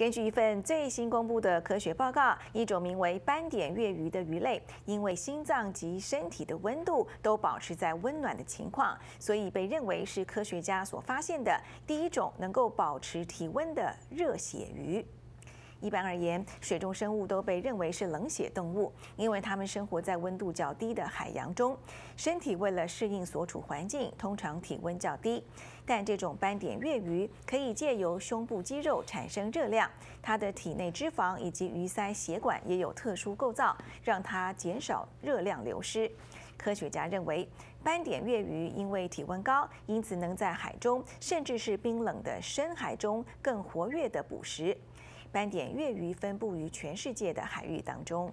根据一份最新公布的科学报告，一种名为斑点月鱼的鱼类，因为心脏及身体的温度都保持在温暖的情况，所以被认为是科学家所发现的第一种能够保持体温的热血鱼。 一般而言，水中生物都被认为是冷血动物，因为它们生活在温度较低的海洋中，身体为了适应所处环境，通常体温较低。但这种斑点月鱼可以借由胸部肌肉产生热量，它的体内脂肪以及鱼鳃血管也有特殊构造，让它减少热量流失。科学家认为，斑点月鱼因为体温高，因此能在海中，甚至是冰冷的深海中更活跃地捕食。 斑点月鱼分布于全世界的海域当中。